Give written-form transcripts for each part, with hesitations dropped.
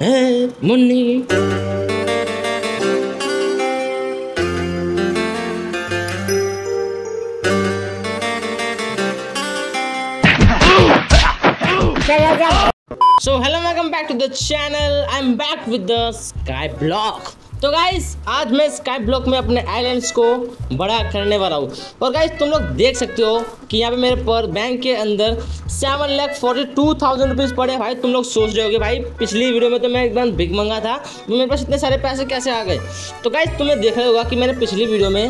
है Munni. So hello, welcome back to the channel. I'm back with the Sky Block. तो guys आज मैं sky block में अपने आइलैंड्स को बड़ा करने वाला हूँ। और गाइस तुम लोग देख सकते हो कि यहाँ पे मेरे पर बैंक के अंदर 7,42,000 रुपीज़ पड़े। भाई तुम लोग सोच रहे होगे भाई पिछली वीडियो में तो मैं एकदम बिग मंगा था, मेरे पास इतने सारे पैसे कैसे आ गए। तो गाइस तुम्हें देख रहे होगा कि मैंने पिछली वीडियो में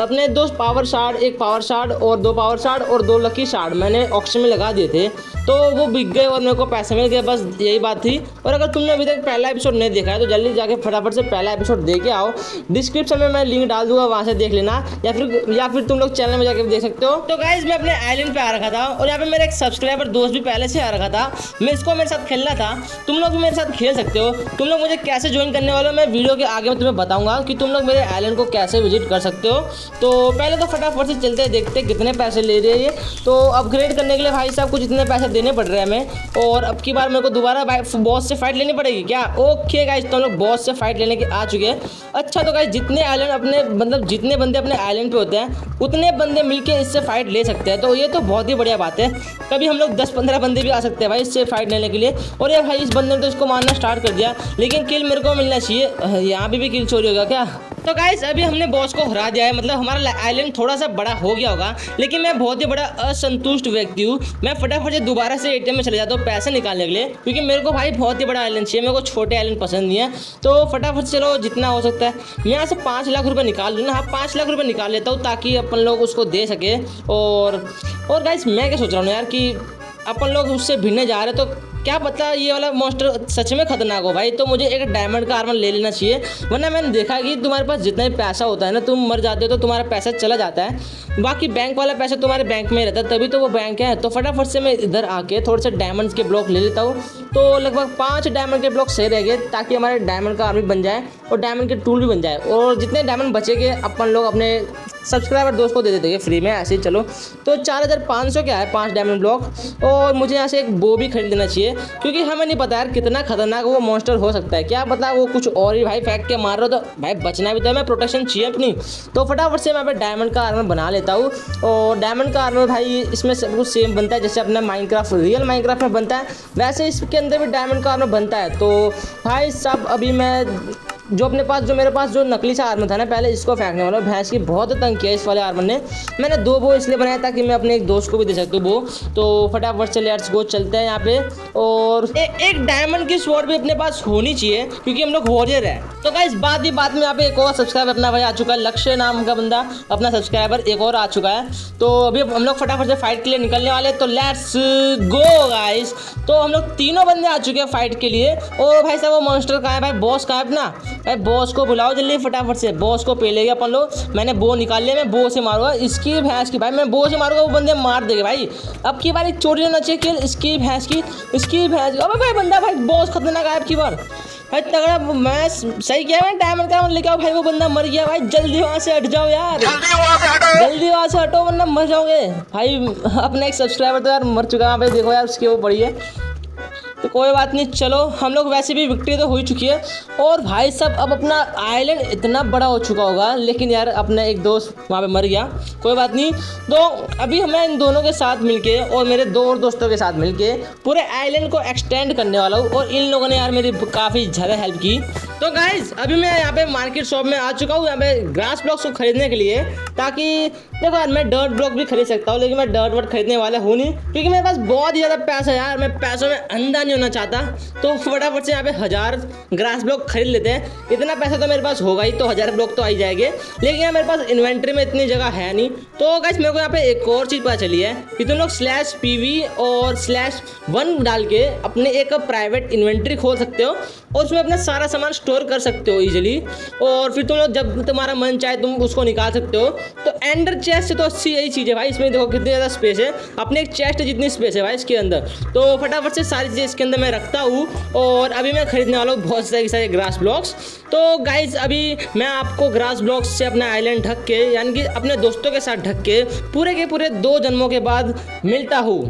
अपने 2 पावर शार्ड, 1 पावर शार्ड और 2 पावर शार्ड और 2 लकी शार्ड मैंने ऑक्शन में लगा दिए थे, तो वो बिक गए और मेरे को पैसे मिल गए। बस यही बात थी। और अगर तुमने अभी तक पहला एपिसोड नहीं देखा है तो जल्दी जाके फटाफट से पहला एपिसोड देख के आओ। डिस्क्रिप्शन में मैं लिंक डाल दूंगा, वहाँ से देख लेना, या फिर तुम लोग चैनल में जाके देख सकते हो। तो गाइस मैं अपने आइलैंड पर आ रखा था और यहाँ पर मेरा एक सब्सक्राइबर दोस्त भी पहले से आ रखा था, मैं इसको मेरे साथ खेलना था। तुम लोग भी मेरे साथ खेल सकते हो। तुम लोग मुझे कैसे ज्वाइन करने वाले हो मैं वीडियो के आगे में तुम्हें बताऊँगा कि तुम लोग मेरे आइलैंड को कैसे विजिट कर सकते हो। तो पहले तो फटाफट से चलते हैं, देखते हैं कितने पैसे ले रही है ये। तो अपग्रेड करने के लिए भाई साहब कुछ इतने पैसे देने पड़ रहे हैं हमें। और अब की बार मेरे को दोबारा बॉस से फाइट लेनी पड़ेगी क्या? ओके गाइस तो हम लोग बॉस से फाइट लेने के आ चुके हैं। अच्छा तो गाइस जितने आइलैंड अपने मतलब जितने बंदे अपने आइलैंड पे होते हैं उतने बंदे मिलके इससे फाइट ले सकते हैं, तो ये तो बहुत ही बढ़िया बात है। कभी हम लोग 10-15 बंदे भी आ सकते हैं भाई इससे फाइट लेने के लिए। और ये भाई इस बंदे ने तो इसको मारना स्टार्ट कर दिया, लेकिन किल मेरे को मिलना चाहिए। यहाँ भी किल चोरी होगा क्या? तो गाइस अभी हमने बॉस को हरा दिया है, मतलब हमारा आइलैंड थोड़ा सा बड़ा हो गया होगा। लेकिन मैं बहुत ही बड़ा असंतुष्ट व्यक्ति हूँ। मैं फटाफट से दोबारा से ATM में चले जाता हूँ पैसे निकालने के लिए, क्योंकि मेरे को भाई बहुत ही बड़ा आइलैंड चाहिए, मेरे को छोटे आइलैंड पसंद नहीं है। तो फटाफट चलो जितना हो सकता है मैं यहाँ से 5 लाख रुपये निकाल लूँ ना। हाँ 5 लाख रुपये निकाल लेता हूँ ताकि अपन लोग उसको दे सके। और गाइस मैं क्या सोच रहा हूँ यार कि अपन लोग उससे भिड़ने जा रहे हैं, तो क्या पता ये वाला मॉन्स्टर सच में खतरनाक हो भाई। तो मुझे एक डायमंड का आर्मर ले लेना चाहिए, वरना मैंने देखा कि तुम्हारे पास जितना ही पैसा होता है ना, तुम मर जाते हो तो तुम्हारा पैसा चला जाता है, बाकी बैंक वाला पैसा तुम्हारे बैंक में रहता है, तभी तो वो बैंक है। तो फटाफट से मैं इधर आके थोड़े से डायमंड्स के ब्लॉक ले लेता हूँ। तो लगभग 5 डायमंड के ब्लॉक सही रह गए ताकि हमारे डायमंड का आर्मर बन जाए और डायमंड के टूल भी बन जाए। और जितने डायमंड बचेंगे अपन लोग अपने सब्सक्राइबर दोस्त को दे देते हैं फ्री में ऐसे ही। चलो तो 4,500 क्या है 5 डायमंड ब्लॉक। और मुझे यहाँ से एक बो भी खरीद लेना चाहिए, क्योंकि हमें नहीं पता यार कितना खतरनाक वो मॉन्स्टर हो सकता है। क्या पता वो कुछ और ही भाई फेंक के मार रहा हो, तो भाई बचना भी तो हमें, प्रोटेक्शन चाहिए अपनी। तो फटाफट से मैं अपने डायमंड का आर्मर बना लेता हूँ। और डायमंड का आर्मर भाई इसमें सब कुछ सेम बनता है जैसे अपना माइनक्राफ्ट, रियल माइनक्राफ्ट में बनता है, वैसे इसके अंदर भी डायमंड का आर्मर बनता है। तो भाई साहब अभी मैं जो मेरे पास नकली सा आर्मर था ना पहले, इसको फेंकने वाला। भैंस की बहुत तंग किया इस वाले आर्मर ने। मैंने 2 बो इसलिए बनाया ताकि मैं अपने एक दोस्त को भी दे सकती हूँ बो। तो फटाफट से लेट्स गो चलते हैं यहाँ पे। और एक डायमंड की स्वॉर्ड भी अपने पास होनी चाहिए क्योंकि हम लोग वॉरियर है। तो गाइस बात में यहाँ पे एक और सब्सक्राइबर अपना भाई आ चुका है, लक्ष्य नाम का बंदा अपना सब्सक्राइबर एक और आ चुका है। तो अभी हम लोग फटाफट से फाइट के लिए निकलने वाले, तो लेट्स गो गाइस। तो हम लोग 3 बंदे आ चुके हैं फाइट के लिए। और भाई साहब वो मॉन्स्टर कहाँ है भाई? बॉस कहाँ है अपना? भाई बॉस को बुलाओ जल्दी फटाफट से, बॉस को पे ले गया अपन लोग। मैंने बो निकाल लिया, मैं बो से मारूंगा इसकी भैंस की। भाई मैं बो से मारूंगा वो बंदे मार देंगे भाई। अब की बार एक चोरी होना चाहिए कि इसकी भैंस की, इसकी भैंस। अबे भाई बंदा भाई बॉस खतरनाक है अब की बार भाई, तगड़ा। मैं सही किया मैं डायमंड का लेके आओ भाई, वो बंदा मर गया भाई। जल्दी वहाँ से हट जाओ यार, जल्दी वहाँ से हटो वरना मर जाओगे भाई। अपना एक सब्सक्राइबर तो यार मर चुका है वहाँ पे, देखो यार उसकी वो पड़ी है। तो कोई बात नहीं, चलो हम लोग वैसे भी विक्ट्री तो हो ही चुकी है। और भाई साहब अब अपना आइलैंड इतना बड़ा हो चुका होगा, लेकिन यार अपना एक दोस्त वहाँ पे मर गया। कोई बात नहीं, तो अभी मैं इन दोनों के साथ मिलके और मेरे 2 और दोस्तों के साथ मिलके पूरे आइलैंड को एक्सटेंड करने वाला हूँ। और इन लोगों ने यार मेरी काफ़ी ज़्यादा हेल्प की। तो गाइज़ अभी मैं यहाँ पे मार्केट शॉप में आ चुका हूँ यहाँ पे ग्रास ब्लॉक्स को खरीदने के लिए, ताकि देखो यार मैं डर्ट ब्लॉक भी खरीद सकता हूँ, लेकिन मैं डर्ट वर्ट खरीदने वाला हूँ नहीं क्योंकि मेरे पास बहुत ही ज़्यादा पैसा है यार, मैं पैसों में अंधा नहीं होना चाहता। तो फटाफट से यहाँ पे 1000 ग्रास ब्लॉक खरीद लेते हैं। इतना पैसा तो मेरे पास होगा ही, तो 1000 ब्लॉक तो आ ही जाएंगे, लेकिन यार मेरे पास इन्वेंट्री में इतनी जगह है नहीं। तो गाइस मेरे को यहाँ पे एक और चीज़ पता चली है कि तुम लोग /PV और /1 डाल के अपने एक प्राइवेट इन्वेंट्री खोल सकते हो और उसमें अपना सारा सामान स्टोर कर सकते हो ईजिली। और फिर तुम लोग जब तुम्हारा मन चाहे तुम उसको निकाल सकते हो। तो एंडर चेस्ट से तो अच्छी यही चीज़ है भाई, इसमें देखो कितनी ज़्यादा स्पेस है, अपने एक चेस्ट जितनी स्पेस है भाई इसके अंदर। तो फटाफट से सारी चीज़ें इसके अंदर मैं रखता हूँ। और अभी मैं खरीदने वाला हूँ बहुत सारे ग्रास ब्लॉक्स। तो गाइज अभी मैं आपको ग्रास ब्लॉक्स से अपना आइलैंड ढक के, यानी कि अपने दोस्तों के साथ ढक के पूरे 2 जन्मों के बाद मिलता हूँ।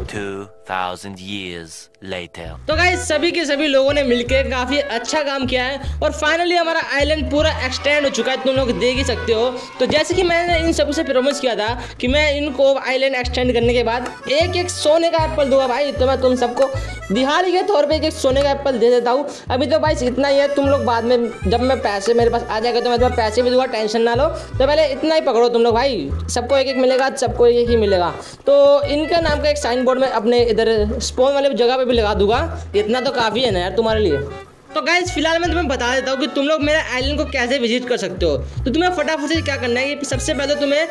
1000 years later। तो गाइस सभी के सभी लोगों ने मिलकर काफी अच्छा काम किया है और फाइनली हमारा आइलैंड पूरा एक्सटेंड हो चुका है, तुम लोग देख ही सकते हो। तो जैसे कि मैंने इन सबसे प्रॉमिस किया था कि मैं इनको आइलैंड एक्सटेंड करने के बाद एक एक सोने का एप्पल दूंगा भाई, तो मैं तुम सबको दिहाड़ी के तौर पर एक एक सोने का एप्पल दे देता हूँ। अभी तो भाई इतना ही है, तुम लोग बाद में जब मैं पैसे मेरे पास आ जाएगा तो मैं तुम्हें पैसे भी दूंगा, टेंशन ना लो। तो पहले इतना ही पकड़ो तुम लोग भाई, सबको एक एक मिलेगा, सबको एक ही मिलेगा। तो इनका नाम का एक साइन बोर्ड में अपने इधर स्पॉन वाले जगह पे भी लगा दूंगा, इतना तो काफ़ी है ना यार तुम्हारे लिए। तो गाइज फिलहाल मैं तुम्हें बता देता हूँ कि तुम लोग मेरे आइलैंड को कैसे विजिट कर सकते हो। तो तुम्हें फटाफट से क्या करना है कि सबसे पहले तुम्हें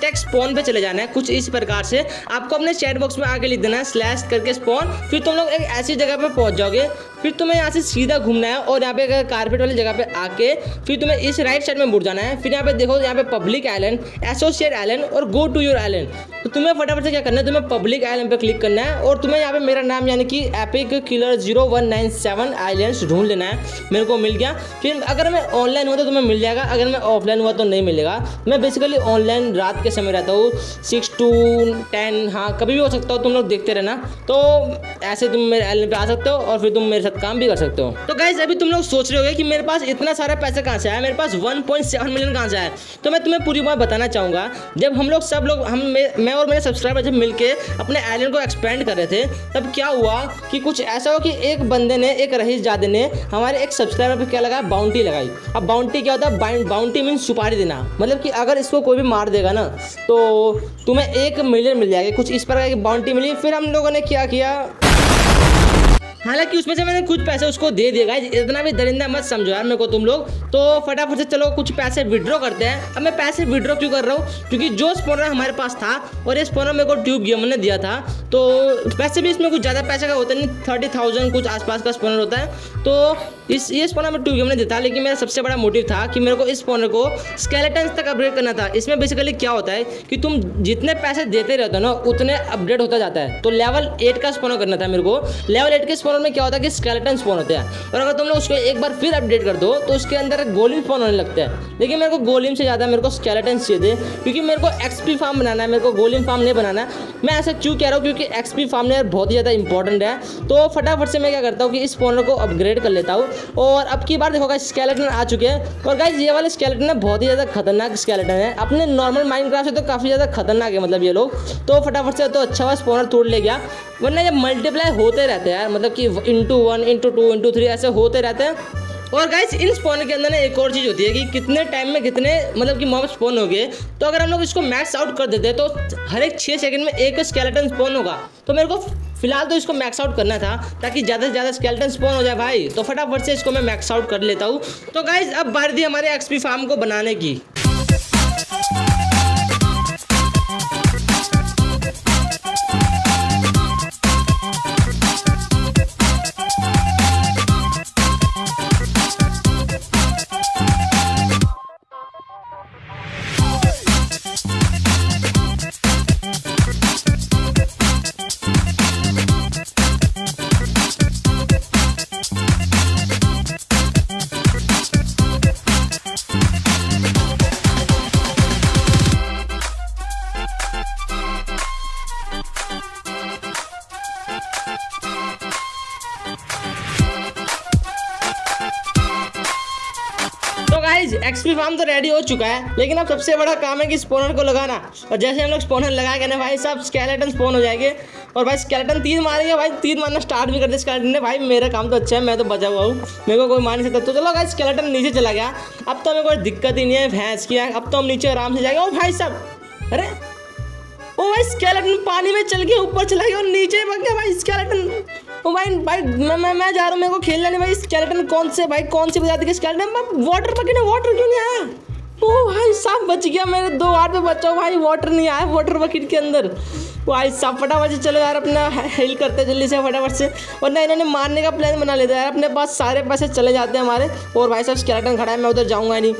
/tech स्पॉन पे चले जाना है, कुछ इस प्रकार से आपको अपने चैट बॉक्स में आके लिख देना है / करके स्पॉन। फिर तुम लोग एक ऐसी जगह पे पहुंच जाओगे, फिर तुम्हें यहाँ से सीधा घूमना है और यहाँ पे कारपेट वाली जगह पे आके फिर तुम्हें इस राइट साइड में मुड़ जाना है। फिर यहाँ पे देखो, यहाँ पे पब्लिक आइलैंड, एसोसिएट आइलैंड और गो टू योर आइलैंड। तो तुम्हें फटाफट से क्या करना है, तुम्हें पब्लिक आइलैंड पे क्लिक करना है और तुम्हें यहाँ पे मेरा नाम यानी कि एपिक किलर 0197 आइलैंड ढूंढ लेना है। मेरे को मिल गया। फिर अगर मैं ऑनलाइन हुआ तो तुम्हें मिल जाएगा, अगर मैं ऑफलाइन हुआ तो नहीं मिलेगा। मैं बेसिकली ऑनलाइन रात के समय रहता हूँ 6 to 10, हाँ कभी भी हो सकता हो, तुम लोग देखते रहना। तो ऐसे तुम मेरे आइलैंड पे आ सकते हो और फिर तुम मेरे काम भी कर सकते हो। तो गाइस अभी तुम लोग सोच रहे होगे कि मेरे पास इतना सारा पैसा कहाँ से आया, मेरे पास 1.7 मिलियन कहाँ से आया। तो मैं तुम्हें पूरी बात बताना चाहूँगा, जब हम लोग सब लोग मैं और मेरे सब्सक्राइबर जब मिलके अपने आइलैंड को एक्सपेंड कर रहे थे, तब क्या हुआ कि कुछ ऐसा हो कि एक बंदे ने, एक रईसजादे ने हमारे एक सब्सक्राइबर पर क्या लगाया, बाउंटी लगाई। अब बाउंटी क्या होता है, बाउंटी मीन सुपारी देना, मतलब कि अगर इसको कोई भी मार देगा ना तो तुम्हें 1 मिलियन मिल जाएगा, कुछ इस प्रकार की बाउंटी मिली। फिर हम लोगों ने क्या किया, हालांकि उसमें से मैंने कुछ पैसे उसको दे दिए। गाइस इतना भी दरिंदा मत समझो यार मेरे को तुम लोग। तो फटाफट से चलो कुछ पैसे विड्रॉ करते हैं। अब मैं पैसे विड्रॉ क्यों कर रहा हूँ, क्योंकि जो स्पॉनर हमारे पास था और ये स्पॉनर मेरे को ट्यूब गेमर ने दिया था, तो वैसे भी इसमें कुछ ज़्यादा पैसे का होता नहीं, 30,000 कुछ आसपास का स्पॉनर होता है। तो ये स्पॉनर हमें ट्यूब गेमर ने देता, लेकिन मेरा सबसे बड़ा मोटिव था कि मेरे को इस स्पॉनर को स्केलेटन्स तक अपग्रेड करना था। इसमें बेसिकली क्या होता है कि तुम जितने पैसे देते रहते हो ना उतने अपग्रेड होता जाता है। तो लेवल 8 का स्पॉनर करना था मेरे को। लेवल 8 के में क्या होता है कि स्केलेटन स्पॉन होते हैं और अगर तुम लोग उसको एक बार फिर अपडेट कर दो तो उसके अंदर गोलिम स्पॉन होने लगता है। लेकिन मेरे को गोलिम से ज़्यादा मेरे को स्केलेटन चाहिए थे, क्योंकि मेरे को एक्सपी फार्म बनाना है, मेरे को गोलिम फार्म नहीं बनाना है। मैं ऐसा क्यों कह रहा हूँ, क्योंकि एक्सपी फार्म यार बहुत ही ज़्यादा इंपॉर्टेंट है। तो फटाफट से मैं क्या करता हूँ कि इस स्पॉनर को अपग्रेड कर लेता हूँ और अब की बार देखोगा स्केलेटन आ चुके हैं। और गाइस ये वाले स्केलेटन है बहुत ही ज़्यादा खतरनाक स्केलेटन है, अपने नॉर्मल माइनक्राफ्ट से तो काफ़ी ज़्यादा खतरनाक है मतलब ये लोग। तो फटाफट से तो अच्छा हुआ स्पॉनर तोड़ ले गया, वरना ये मल्टीप्लाई होते रहते हैं यार, मतलब कि 1 into 1 into 2 into 3 ऐसे होते रहते हैं। और गाइस इन स्पॉनर के अंदर ना एक और चीज़ होती है कि कितने टाइम में कितने मतलब कि मॉब स्पॉन हो गए। तो अगर हम लोग इसको मैक्स आउट कर देते हैं तो हर एक 6 सेकंड में एक स्केलेटन स्पॉन होगा। तो मेरे को फिलहाल तो इसको मैक्स आउट करना था ताकि ज़्यादा से ज़्यादा स्केलेटन स्पॉन हो जाए भाई। तो फटाफट से इसको मैं मैक्स आउट कर लेता हूँ। तो गाइस अब बारी थी हमारे एक्सपी फार्म को बनाने की। एक्सपी फार्म तो रेडी हो चुका है, लेकिन अब सबसे बड़ा काम है कि स्पॉनर को लगाना। और जैसे हम लोग स्पॉनर लगाएंगे ना भाई साहब, स्केलेटन स्पॉन हो जाएंगे। और भाई स्केलेटन 3 मारेंगे भाई, 3 मारना स्टार्ट भी कर दे स्केलेटन ने भाई। मेरा काम तो अच्छा है, मैं तो बचा हुआ हूँ, मेरे को कोई मार नहीं सकता। तो चलो भाई स्केलेटन नीचे चला गया, अब तो हमें कोई दिक्कत ही नहीं है भैंस की। अब तो हम नीचे आराम से जाएंगे। और भाई साहब अरे ओ भाई स्केलेटन पानी में चल गया, ऊपर चला गया और नीचे बन गया भाई स्केलेटन। ओ भाई मैं जा रहा हूँ, मेरे को खेलना नहीं भाई। स्केलेटन कौन से भाई, कौन सी बजाती है स्केलेटन। वाटर पकड़ना, वाटर क्यों नहीं आया। ओ भाई साहब बच गया, मेरे 2 हाथ पे बचाओ भाई, वाटर नहीं आया वाटर बकेट के अंदर। भाई साहब फटाफट से चलो यार अपना हेल्प करते हैं जल्दी से फटाफट से, वरना इन्होंने मारने का प्लान बना लेता है यार, अपने पास सारे पैसे चले जाते हैं हमारे। और भाई साहब स्केलेटन खड़ा है, मैं उधर जाऊँगा नहीं।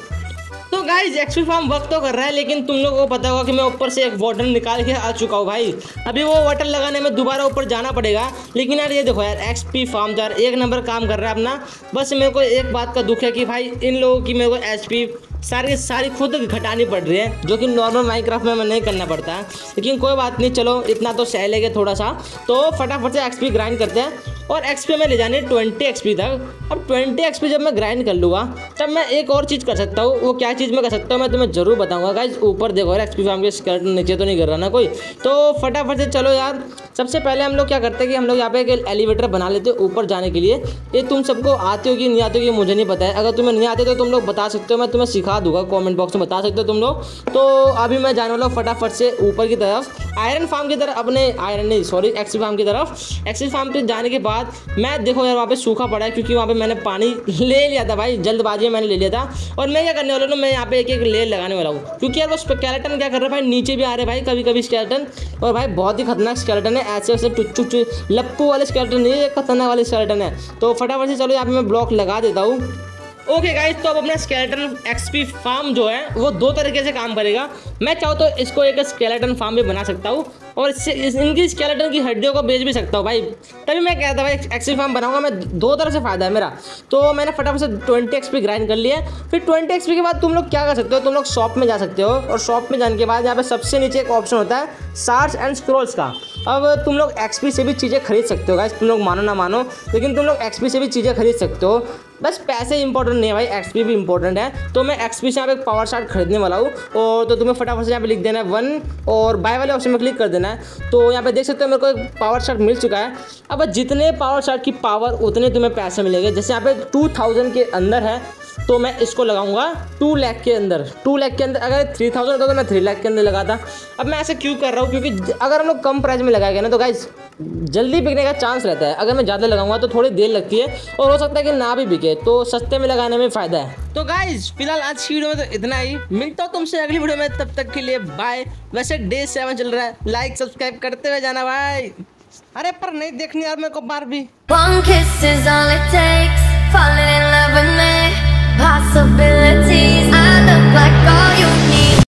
तो गाइस एक्सपी फार्म वर्क तो कर रहा है, लेकिन तुम लोगों को पता होगा कि मैं ऊपर से एक वाटर निकाल के आ चुका हूँ भाई। अभी वो वाटर लगाने में दोबारा ऊपर जाना पड़ेगा। लेकिन यार ये देखो यार एक्सपी फार्म यार 1 नंबर काम कर रहा है अपना। बस मेरे को एक बात का दुख है कि भाई इन लोगों की मेरे को एचपी सारे के सारे खुद घटानी पड़ रही है, जो कि नॉर्मल माइनक्राफ्ट में नहीं करना पड़ता है। लेकिन कोई बात नहीं, चलो इतना तो सह लेंगे थोड़ा सा। तो फटाफट से एक्सपी ग्राइंड करते हैं और एक्सपी में ले जाने 20 एक्सपी तक। अब 20 एक्सपी जब मैं ग्राइंड कर लूँगा तब मैं एक और चीज़ कर सकता हूँ। वो क्या चीज़ मैं कर सकता हूँ मैं तुम्हें ज़रूर बताऊँगा। गाइज ऊपर देखो यार, एक्सपी फार्म के स्कर्ट नीचे तो नहीं गिर रहा ना कोई। तो फटाफट से चलो यार, सबसे पहले हम लोग क्या करते हैं कि हम लोग यहाँ पे एक एलिवेटर बना लेते हैं ऊपर जाने के लिए। ये तुम सबको आते हो कि नहीं आते हो ये मुझे नहीं पता है। अगर तुम्हें नहीं आते तो तुम लोग बता सकते हो, मैं तुम्हें सिखा दूंगा, कमेंट बॉक्स में बता सकते हो तुम लोग। तो अभी मैं जाने वाला हूँ फटाफट से ऊपर की तरफ, आयरन फार्म की तरफ, अपने आयरन नहीं सॉरी एक्सपी फार्म की तरफ। एक्सपी फार्म पर जाने के बाद मैं देखो यार वहाँ पर सूखा पड़ा है, क्योंकि वहाँ पर मैंने पानी ले लिया था भाई, जल्दबाजी में मैंने ले लिया था। और मैं क्या करने वाला हूँ, मैं यहाँ पे एक एक लेयर लगाने वाला हूँ, क्योंकि यार वो स्केलेटन क्या कर रहा है भाई, नीचे भी आ रहे भाई कभी कभी स्केलेटन। और भाई बहुत ही खतरनाक स्केलेटन है, ऐसे ऐसे टुच्चू लपकू वाले स्केलेटन नहीं है, खतरनाक वाले स्केलेटन है। तो फटाफट से चलो यहाँ पे मैं ब्लॉक लगा देता हूँ। ओके गाइस, तो अब अपना स्केलेटन एक्सपी फार्म जो है वो दो तरीके से काम करेगा। मैं चाहूँ तो इसको एक स्केलेटन फार्म भी बना सकता हूँ और इससे इनकी स्केलेटन की हड्डियों को बेच भी सकता हूँ भाई। तभी मैं कहता था भाई एक्सपी फार्म बनाऊंगा मैं, दो तरह से फ़ायदा है मेरा। तो मैंने फटाफट से 20 एक्सपी ग्राइंड कर लिया। फिर 20 एक्सपी के बाद तुम लोग क्या कर सकते हो, तुम लोग शॉप में जा सकते हो। और शॉप में जाने के बाद यहाँ पर सबसे नीचे एक ऑप्शन होता है शार्ड्स एंड स्क्रॉल्स का। अब तुम लोग एक्सपी से भी चीज़ें खरीद सकते हो गाइस, तुम लोग मानो ना मानो, लेकिन तुम लोग एक्सपी से भी चीज़ें खरीद सकते हो। बस पैसे इंपॉर्टेंट नहीं है भाई, एक्सपी भी इंपॉर्टेंट है। तो मैं एक्सपी से यहाँ पे पावर शार्ट खरीदने वाला हूँ। और तो तुम्हें फटाफट से यहाँ पे लिख देना है 1 और बाय वाले ऑप्शन में क्लिक कर देना है। तो यहाँ पे देख सकते हो मेरे को एक पावर शार्ट मिल चुका है। अब जितने पावर शार्ट की पावर उतने तुम्हें पैसे मिलेंगे। जैसे यहाँ पे 2000 के अंदर है तो मैं इसको लगाऊंगा 2 लाख के अंदर। 2 लाख के अंदर अगर 3000 होता तो मैं 3 लाख के अंदर लगाता। अब मैं ऐसे क्यों कर रहा हूँ, क्योंकि अगर हम लोग कम प्राइस में लगाएंगे ना तो गाइज जल्दी बिकने का चांस रहता है। अगर मैं ज़्यादा लगाऊंगा तो थोड़ी देर लगती है और हो सकता है कि ना भी बिके, तो सस्ते में लगाने में फ़ायदा है। तो गाइज फिलहाल आज की वीडियो में तो इतना ही, मिलता हूँ तुमसे अगली वीडियो में, तब तक के लिए बाय। वैसे डे 7 चल रहा है, लाइक सब्सक्राइब करते हुए जाना भाई। अरे पर नहीं देखनी यार मेरे को बार भी।